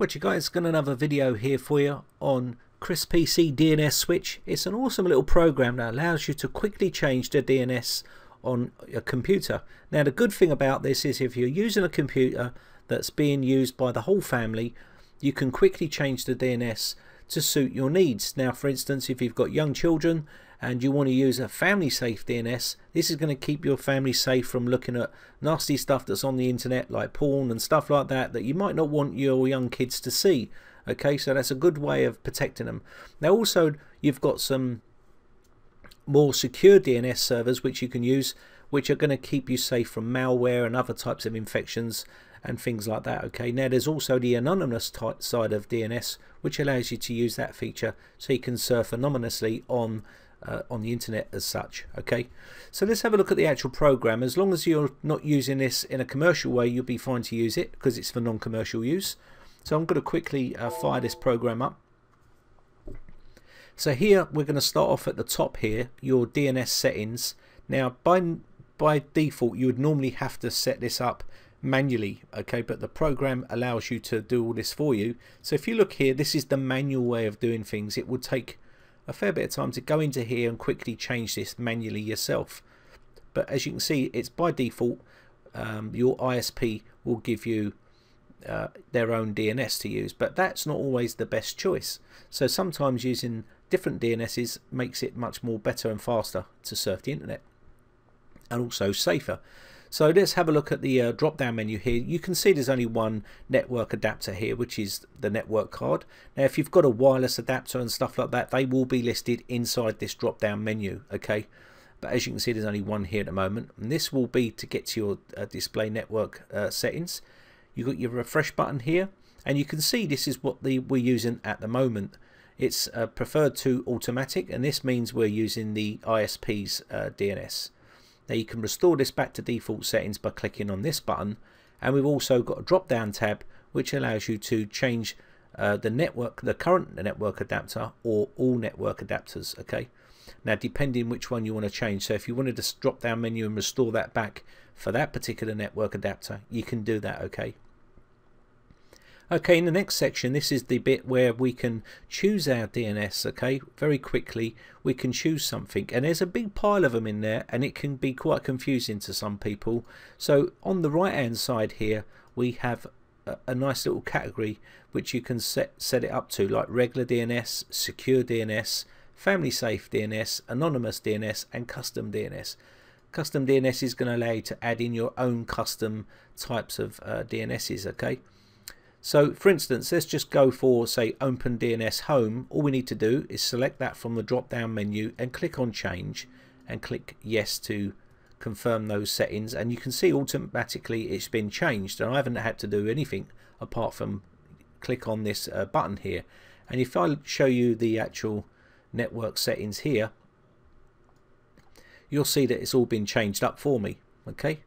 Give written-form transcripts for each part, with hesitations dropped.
What you guys, got another video here for you on ChrisPC DNS Switch. It's an awesome little program that allows you to quickly change the DNS on a computer. Now the good thing about this is if you're using a computer that's being used by the whole family, you can quickly change the DNS to suit your needs. Now for instance, if you've got young children and you want to use a family safe DNS, this is going to keep your family safe from looking at nasty stuff that's on the internet like porn and stuff like that that you might not want your young kids to see. Okay, so that's a good way of protecting them. Now also you've got some more secure DNS servers which you can use, which are going to keep you safe from malware and other types of infections and things like that. Okay, now there's also the anonymous type side of DNS, which allows you to use that feature so you can surf anonymously on the internet as such. Okay, so let's have a look at the actual program. As long as you're not using this in a commercial way, you'll be fine to use it because it's for non-commercial use. So I'm going to quickly fire this program up. So here we're going to start off at the top here, your DNS settings. Now by default you would normally have to set this up manually, okay, but the program allows you to do all this for you. So if you look here, this is the manual way of doing things. It will take a fair bit of time to go into here and quickly change this manually yourself, but as you can see, it's by default your ISP will give you their own DNS to use, but that's not always the best choice. So sometimes using different DNSs makes it much more better and faster to surf the internet, and also safer. So let's have a look at the drop down menu here. You can see there's only one network adapter here, which is the network card. Now if you've got a wireless adapter and stuff like that, they will be listed inside this drop down menu, okay, but as you can see there's only one here at the moment, and this will be to get to your display network settings. You've got your refresh button here, and you can see this is what we're using at the moment. It's preferred to automatic, and this means we're using the ISP's DNS. Now you can restore this back to default settings by clicking on this button, and we've also got a drop down tab which allows you to change the current network adapter or all network adapters, okay. Now depending which one you want to change, so if you wanted to drop down menu and restore that back for that particular network adapter, you can do that, okay. Okay, in the next section, this is the bit where we can choose our DNS, okay, very quickly. We can choose something, and there's a big pile of them in there, and it can be quite confusing to some people. So on the right hand side here we have a nice little category which you can set it up to, like regular DNS, secure DNS, family safe DNS, anonymous DNS, and custom DNS. Custom DNS is going to allow you to add in your own custom types of DNSs, okay. So for instance, let's just go for, say, OpenDNS Home. All we need to do is select that from the drop down menu and click on change and click yes to confirm those settings, and you can see automatically it's been changed, and I haven't had to do anything apart from click on this button here. And if I show you the actual network settings here, you'll see that it's all been changed up for me, okay.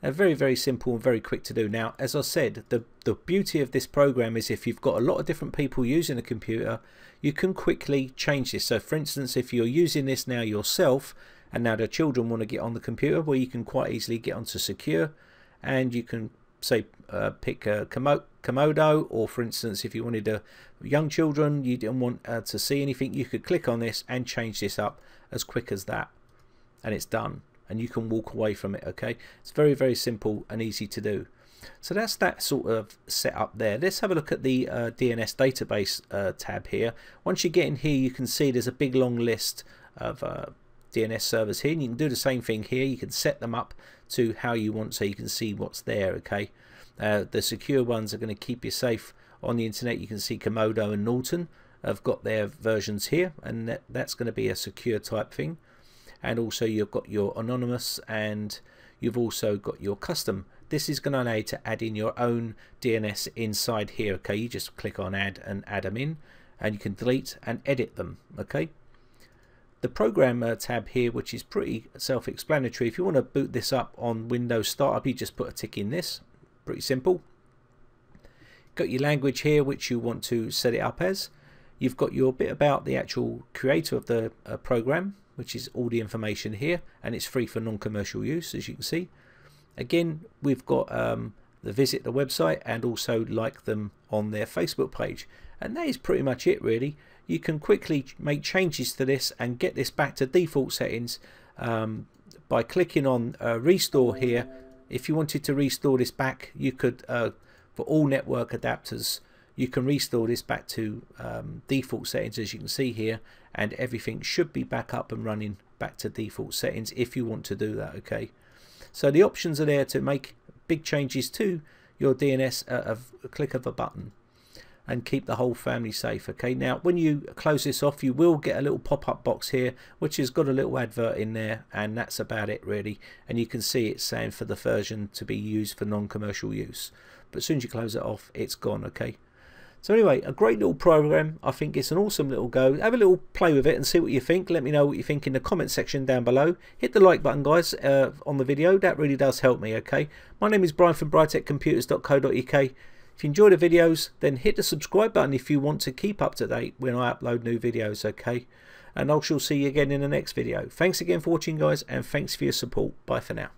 Very, very simple and very quick to do. Now, as I said, the beauty of this program is if you've got a lot of different people using a computer, you can quickly change this. So for instance, if you're using this now yourself, and now the children want to get on the computer, well, you can quite easily get onto secure, and you can, say, pick a Comodo, or for instance, if you wanted young children, you didn't want to see anything, you could click on this and change this up as quick as that, and it's done. And you can walk away from it, okay. It's very, very simple and easy to do. So that's that sort of setup there. Let's have a look at the DNS database tab here. Once you get in here, you can see there's a big long list of DNS servers here, and you can do the same thing here. You can set them up to how you want, so you can see what's there, okay. The secure ones are going to keep you safe on the internet. You can see Comodo and Norton have got their versions here, and that's going to be a secure type thing. And also you've got your anonymous, and you've also got your custom. This is going to allow you to add in your own DNS inside here, okay. You just click on add and add them in, and you can delete and edit them, okay. The program tab here, which is pretty self-explanatory. If you want to boot this up on Windows Startup, you just put a tick in this, pretty simple. Got your language here which you want to set it up as. You've got your bit about the actual creator of the program, which is all the information here, and it's free for non-commercial use, as you can see. Again, we've got that visit the website, and also like them on their Facebook page. And that is pretty much it really. You can quickly make changes to this and get this back to default settings by clicking on restore here. If you wanted to restore this back, you could, for all network adapters, you can restore this back to default settings, as you can see here, and everything should be back up and running back to default settings if you want to do that, okay? So the options are there to make big changes to your DNS at a click of a button and keep the whole family safe, okay? Now, when you close this off, you will get a little pop-up box here, which has got a little advert in there, and that's about it, really. And you can see it's saying for the version to be used for non-commercial use. But as soon as you close it off, it's gone, okay? So anyway, a great little program. I think it's an awesome little go. Have a little play with it and see what you think. Let me know what you think in the comment section down below. Hit the like button, guys, on the video. That really does help me, okay? My name is Brian from briteccomputers.co.uk. If you enjoy the videos, then hit the subscribe button if you want to keep up to date when I upload new videos, okay? And I shall see you again in the next video. Thanks again for watching, guys, and thanks for your support. Bye for now.